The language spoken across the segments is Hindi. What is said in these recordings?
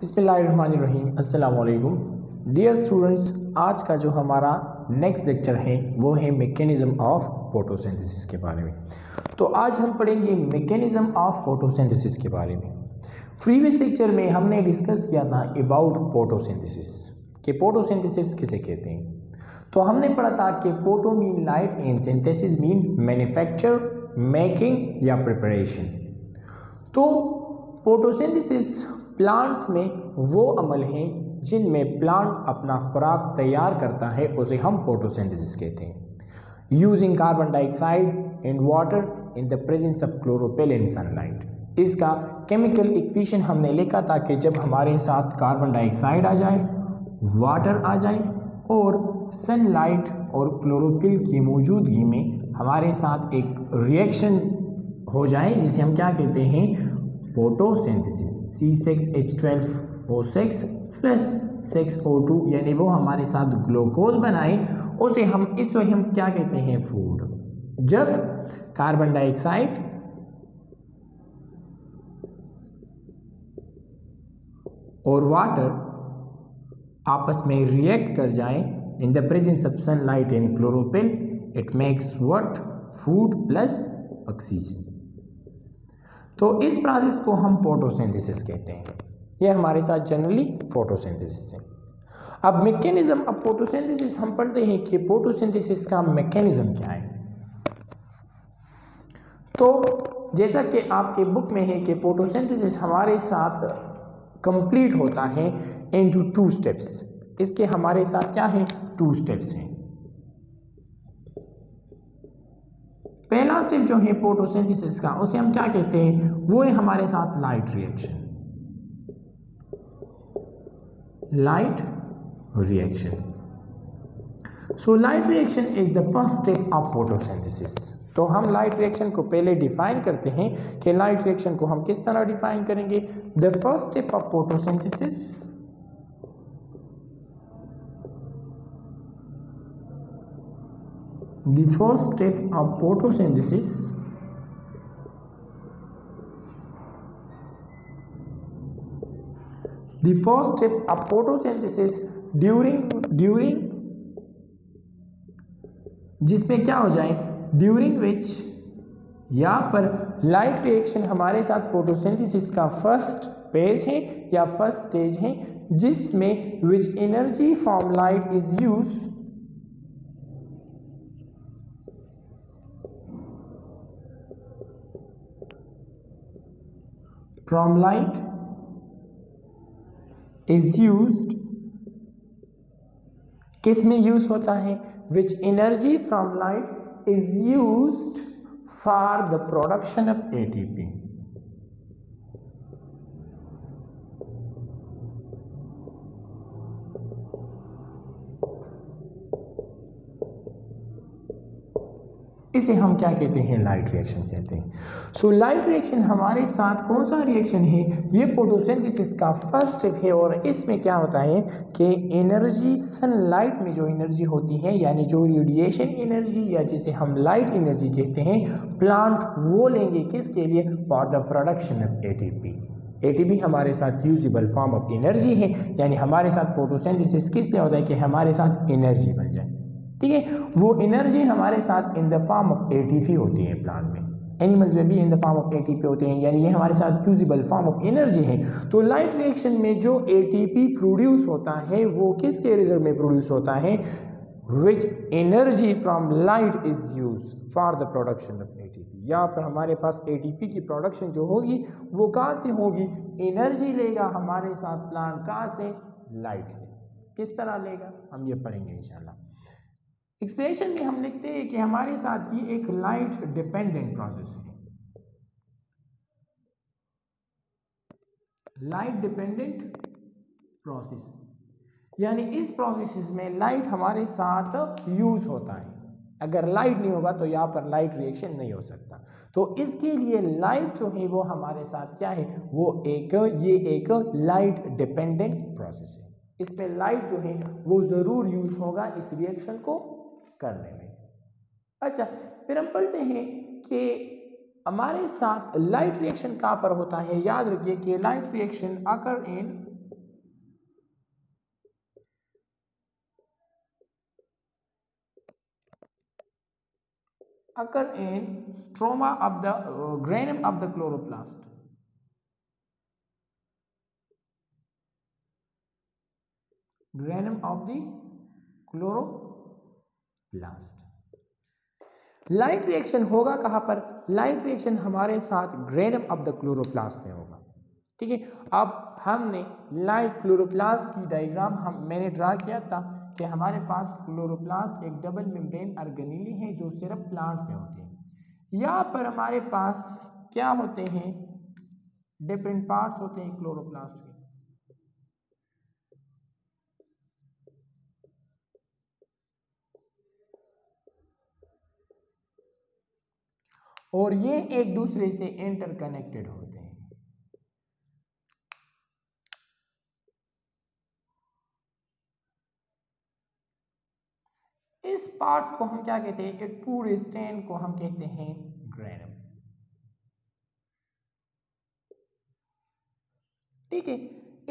बिस्मिल्लाहिर्रहमानिर्रहीम अस्सलाम वालेकुम डियर स्टूडेंट्स, आज का जो हमारा नेक्स्ट लेक्चर है वो है मैकेनिज्म ऑफ फोटोसिंथेसिस के बारे में। तो आज हम पढ़ेंगे मैकेनिज्म ऑफ फोटोसिंथेसिस के बारे में। प्रीवियस लेक्चर में हमने डिस्कस किया था अबाउट फोटोसिंथेसिस कि फोटोसिंथेसिस किसे कहते हैं। तो हमने पढ़ा था कि photo mean light and synthesis mean manufacture, making या प्रिपरेशन। तो फोटोसिंथेसिस प्लांट्स में वो अमल हैं जिनमें प्लांट अपना खुराक तैयार करता है, उसे हम फोटोसिंथेसिस कहते हैं। Using carbon dioxide and water in the presence of chlorophyll and sunlight. इसका केमिकल इक्वेशन हमने लिखा था कि जब हमारे साथ कार्बन डाइऑक्साइड आ जाए, वाटर आ जाए और सनलाइट और क्लोरोफिल की मौजूदगी में हमारे साथ एक रिएक्शन हो जाए जिसे हम क्या कहते हैं, फोटोसिंथेसिस। C6H12O6 प्लस 6O2 यानी वो हमारे साथ ग्लूकोज बनाए, उसे हम इस वही हम क्या कहते हैं, फूड। जब कार्बन डाइऑक्साइड और वाटर आपस में रिएक्ट कर जाएं in the presence of sunlight and chlorophyll, it makes what, food plus oxygen. तो इस प्रोसेस को हम फोटोसिंथेसिस कहते हैं। ये हमारे साथ जनरली फोटोसिंथेसिस है। अब मैकेनिज्म ऑफ फोटोसिंथेसिस हम पढ़ते हैं कि फोटोसिंथेसिस का मैकेनिज्म क्या है। तो जैसा कि आपके बुक में है कि फोटोसिंथेसिस हमारे साथ कंप्लीट होता है इनटू 2 स्टेप्स। इसके हमारे साथ क्या है, 2 स्टेप्स हैं। पहला स्टेप जो है फोटोसिंथेसिस का, उसे हम क्या कहते हैं, वो है हमारे साथ light reaction. So light reaction is the first step of photosynthesis. तो हम लाइट रिएक्शन को पहले डिफाइन करते हैं कि लाइट रिएक्शन को हम किस तरह डिफाइन करेंगे। The first step of photosynthesis during जिसमें क्या हो जाए, ड्यूरिंग विच, यहाँ पर लाइट रिएक्शन हमारे साथ फोटोसिंथेसिस का फर्स्ट पेज है या फर्स्ट स्टेज है, जिसमें which energy from light is use किस में यूज होता है, which energy from light is used for the production of ATP. इसे हम क्या कहते हैं, लाइट रिएक्शन कहते हैं। सो लाइट रिएक्शन हमारे साथ कौन सा रिएक्शन है, ये फोटोसिंथेसिस का फर्स्ट स्टेप है। और इसमें क्या होता है कि एनर्जी, सनलाइट में जो एनर्जी होती है यानी जो रेडिएशन एनर्जी या जिसे हम लाइट एनर्जी कहते हैं, प्लांट वो लेंगे किसके लिए, for the production of ATP. ATP हमारे साथ यूजेबल फॉर्म ऑफ एनर्जी है, यानी हमारे साथ फोटोसिंथेसिस किस लिए होता है कि हमारे साथ एनर्जी बन जाए। ठीक है, वो एनर्जी हमारे साथ in the form of ATP होती है। प्लांट में, एनिमल्स में भी in the form of ATP होते हैं, यानी ये हमारे साथ यूजेबल फॉर्म ऑफ एनर्जी है। तो लाइट रिएक्शन में जो एटीपी प्रोड्यूस होता है वो किसके रिजल्ट में प्रोड्यूस होता है, which energy from light is use for the production of ATP. यहाँ पर हमारे पास एटीपी की प्रोडक्शन जो होगी वो कहाँ से होगी, एनर्जी लेगा हमारे साथ प्लांट, कहाँ से, लाइट से। किस तरह लेगा हम ये पढ़ेंगे इंशाल्लाह। एक्सप्लेनेशन में हम लिखते हैं कि हमारे साथ ये एक लाइट डिपेंडेंट प्रोसेस है, लाइट डिपेंडेंट प्रोसेस, यानी इस प्रोसेस में लाइट हमारे साथ यूज होता है। अगर लाइट नहीं होगा तो यहाँ पर लाइट रिएक्शन नहीं हो सकता। तो इसके लिए लाइट जो है वो हमारे साथ क्या है, वो एक, ये एक लाइट डिपेंडेंट प्रोसेस है। इस पे लाइट जो है वो ज़रूर यूज होगा इस रिएक्शन को करने में। अच्छा, फिर हम पढ़ते हैं कि हमारे साथ लाइट रिएक्शन कहाँ पर होता है। याद रखिए कि light reaction occur in occur in stroma of the granum of the chloroplast. Granum of the chloroplast. Light reaction होगा कहाँ पर? लाइट रिएक्शन हमारे साथ ग्रेनम ऑफ द क्लोरोप्लास्ट में होगा। ठीक है, अब हमने लाइट क्लोरोप्लास्ट की डायग्राम मैंने ड्रा किया था कि हमारे पास क्लोरोप्लास्ट एक डबल मेम्ब्रेन ऑर्गेनेली है जो सिर्फ प्लांट्स में होते हैं। यहाँ पर हमारे पास क्या होते हैं? डिफरेंट पार्ट्स होते हैं क्लोरोप्लास्ट में। और ये एक दूसरे से इंटरकनेक्टेड होते हैं। इस पार्ट्स को हम क्या कहते हैं? एक पूरे स्ट्रैंड को हम कहते हैं ग्रेनम। ठीक है,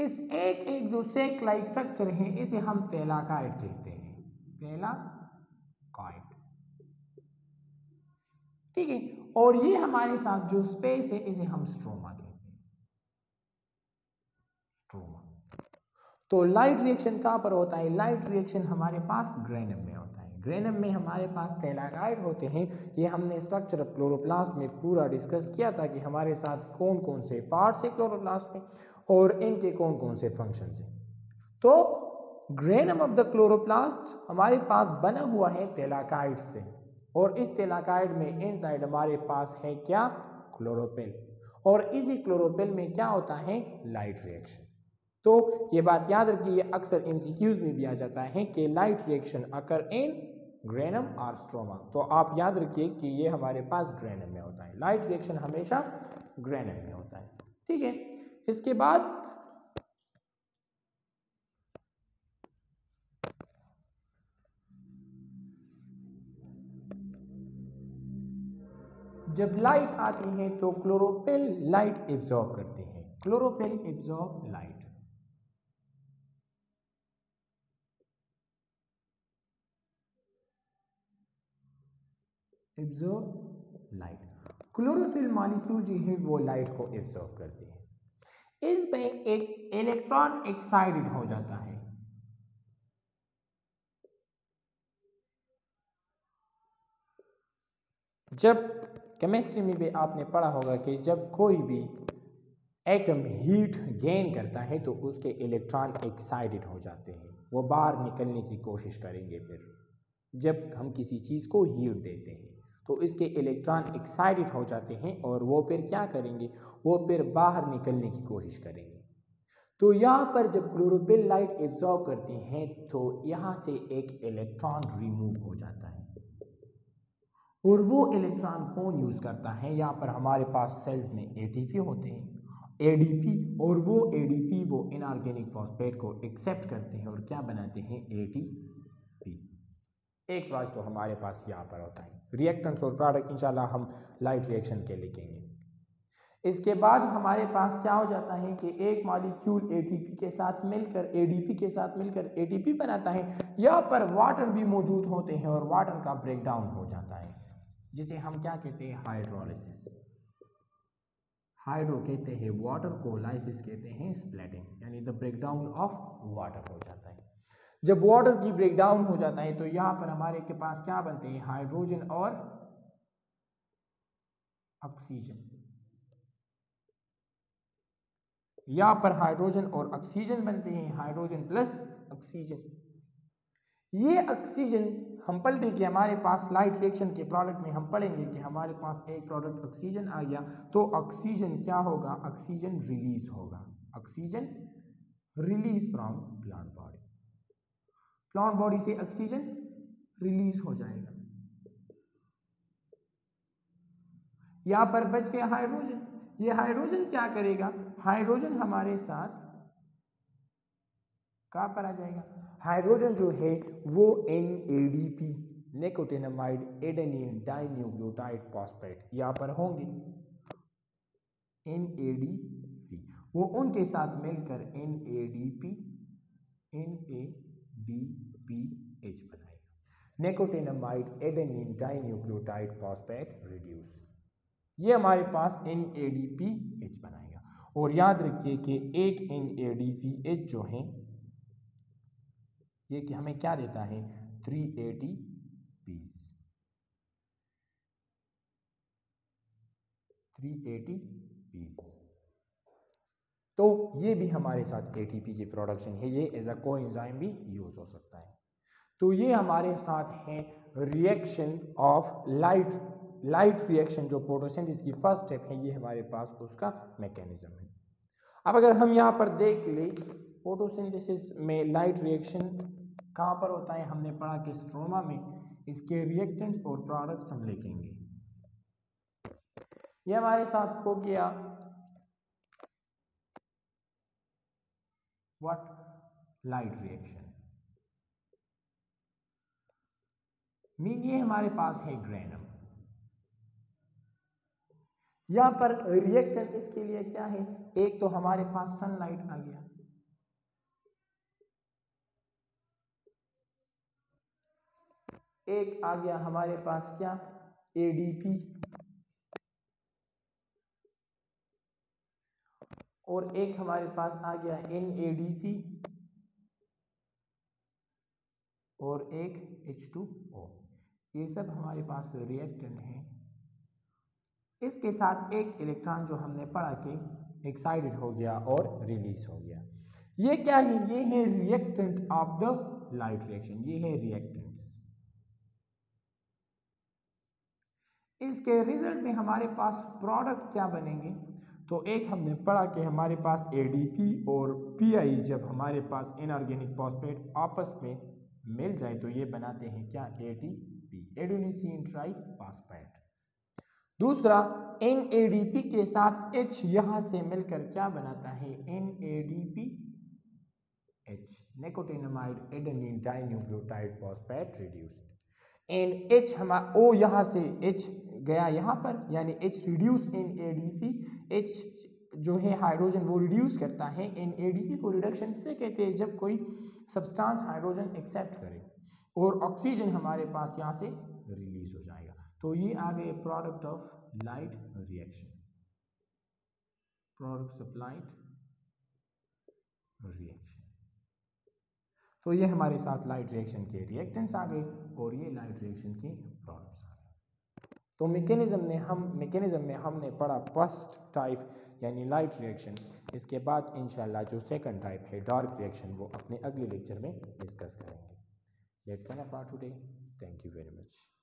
इस एक जो सेक लाइक स्ट्रक्चर है इसे हम थैलाकॉइड कहते हैं। थैलाकॉइड, ठीक है। और ये हमारे साथ जो स्पेस है इसे हम स्ट्रोमा कहते हैं। स्ट्रोमा। तो लाइट रिएक्शन कहाँ पर होता है? लाइट रिएक्शन हमारे पास ग्रेनम में होता है। ग्रेनम में हमारे पास थैलाकॉइड होते हैं। ये हमने स्ट्रक्चर ऑफ क्लोरोप्लास्ट में पूरा डिस्कस किया था कि हमारे साथ कौन कौन से पार्ट्स है क्लोरोप्लास्ट में और इनके कौन कौन से फंक्शंस हैं। तो ग्रेनम ऑफ द क्लोरोप्लास्ट हमारे पास बना हुआ है थैलाकॉइड से, और इस थैलाकॉइड में इनसाइड हमारे पास है क्या? क्लोरोफिल। और इसी क्लोरोफिल में क्या होता है? Light reaction. तो ये बात याद रखिए, अक्सर एमसीक्यूज में भी आ जाता है कि light reaction occur in granum और स्ट्रोमा। तो आप याद रखिए कि ये हमारे पास ग्रेनम में होता है। लाइट रिएक्शन हमेशा ग्रेनम में होता है। ठीक है, इसके बाद जब लाइट आती है तो क्लोरोफिल लाइट एब्जॉर्ब करते हैं। Chlorophyll absorb light. Absorb light. Chlorophyll molecule जो है वो लाइट को एब्जॉर्ब करते हैं। इस पे एक इलेक्ट्रॉन एक्साइटेड हो जाता है। जब केमिस्ट्री में भी आपने पढ़ा होगा कि जब कोई भी एटम हीट गेन करता है तो उसके इलेक्ट्रॉन एक्साइटेड हो जाते हैं, वो बाहर निकलने की कोशिश करेंगे। फिर जब हम किसी चीज़ को हीट देते हैं तो इसके इलेक्ट्रॉन एक्साइटेड हो जाते हैं और वो फिर क्या करेंगे? वो फिर बाहर निकलने की कोशिश करेंगे। तो यहाँ पर जब क्लोरोफिल लाइट एब्जॉर्ब करते हैं तो यहाँ से एक इलेक्ट्रॉन रिमूव हो जाता है, और वो इलेक्ट्रॉन कौन यूज़ करता है? यहाँ पर हमारे पास सेल्स में एटीपी होते हैं, एडीपी, और वो एडीपी वो इनऑर्गेनिक फॉस्फेट को एक्सेप्ट करते हैं और क्या बनाते हैं? एटीपी। एक राज तो हमारे पास यहाँ पर होता है। रिएक्टेंट्स और प्रोडक्ट इंशाल्लाह हम लाइट रिएक्शन के लिखेंगे। इसके बाद हमारे पास क्या हो जाता है कि एक मॉलिक्यूल एटीपी के साथ मिलकर एटीपी बनाता है। यहाँ पर वाटर भी मौजूद होते हैं और वाटर का ब्रेकडाउन हो जाता है, जिसे हम क्या कहते हैं? हाइड्रोलाइसिस। हाइड्रो कहते हैं वाटर को, लाइसिस कहते हैं स्प्लिटिंग, यानी द ब्रेकडाउन ऑफ वाटर हो जाता है। जब वाटर की ब्रेकडाउन हो जाता है तो यहाँ पर हमारे के पास क्या बनते हैं? हाइड्रोजन और ऑक्सीजन। यहाँ पर हाइड्रोजन और ऑक्सीजन बनते हैं, हाइड्रोजन प्लस ऑक्सीजन। ये ऑक्सीजन हम पढ़ते कि हमारे पास लाइट रिएक्शन के प्रोडक्ट में हम पढ़ेंगे कि हमारे पास एक प्रोडक्ट ऑक्सीजन आ गया तो ऑक्सीजन क्या होगा? ऑक्सीजन रिलीज होगा। Oxygen release from plant body. Plant body से ऑक्सीजन रिलीज हो जाएगा। यहां पर बच गया हाइड्रोजन। ये हाइड्रोजन क्या करेगा? हाइड्रोजन हमारे साथ कहां पर आ जाएगा? हाइड्रोजन जो है वो NADP, nicotinamide adenine dinucleotide phosphate यहां पर होंगे। एनएडीपी वो उनके साथ मिलकर एनएडीपी एनएडीपीएच बनाएगा। Nicotinamide adenine dinucleotide phosphate reduce. ये हमारे पास एनएडीपीएच बनाएगा। और याद रखिए कि एक एनएडीपीएच जो है ये कि हमें क्या देता है 380 पीस। तो ये भी हमारे साथ एटीपी की प्रोडक्शन है। ये एज अ कोएंजाइम भी यूज हो सकता है। तो ये हमारे साथ है रिएक्शन ऑफ लाइट रिएक्शन जो फोटोसिंथेसिस की फर्स्ट स्टेप है। ये हमारे पास उसका मैकेनिज्म है। अब अगर हम यहाँ पर देख ले फोटोसिंथेसिस में लाइट रिएक्शन कहाँ पर होता है, हमने पढ़ा कि स्ट्रोमा में। इसके रिएक्टेंट्स और प्रोडक्ट्स हम लिखेंगे। ये हमारे साथ हो गया व्हाट लाइट रिएक्शन। मीन ये हमारे पास है ग्रेनम। यहां पर रिएक्टेंट इसके लिए क्या है, एक तो हमारे पास सनलाइट आ गया, एक आ गया हमारे पास क्या एडीपी, और एक हमारे पास आ गया एनएडीपी और एक H2O। ये सब हमारे पास रिएक्टेंट हैं। इसके साथ एक इलेक्ट्रॉन जो हमने पढ़ा कि एक्साइटेड हो गया और रिलीज हो गया। ये क्या है, ये है reactant of the light reaction. ये है रिएक्टेंट्स। इसके रिजल्ट में हमारे पास प्रोडक्ट क्या बनेंगे, तो एक हमने पढ़ा कि हमारे पास एडीपी और पीआई जब हमारे पास इनऑर्गेनिक फॉस्फेट आपस में मिल जाए तो ये बनाते हैं क्या एटीपी एडेनोसिन ट्राई फॉस्फेट। दूसरा एनएडीपी के साथ एच यहाँ से मिलकर क्या बनाता है NADPH nicotinamide adenine dinucleotide phosphate reduced. And H हमारा ओ यहाँ से एच गया यहाँ पर, यानी H reduce N ADP. H जो है हाइड्रोजन वो रिड्यूस करता है एन एडीपी को। रिडक्शन किसे कहते हैं, जब कोई सब्सटेंस हाइड्रोजन एक्सेप्ट करे और ऑक्सीजन हमारे पास यहाँ से रिलीज हो जाएगा। तो ये आ गए product of light reaction, products of light reaction. तो ये हमारे साथ लाइट रिएक्शन के रिएक्टेंट्स आ गए और ये लाइट रिएक्शन के प्रोडक्ट्स आ गए। तो मैकेनिज्म में हमने पढ़ा फर्स्ट टाइप यानी लाइट रिएक्शन। इसके बाद इंशाल्लाह जो सेकंड टाइप है डार्क रिएक्शन वो अपने अगले लेक्चर में डिस्कस करेंगे। Let's end for today. Thank you very much.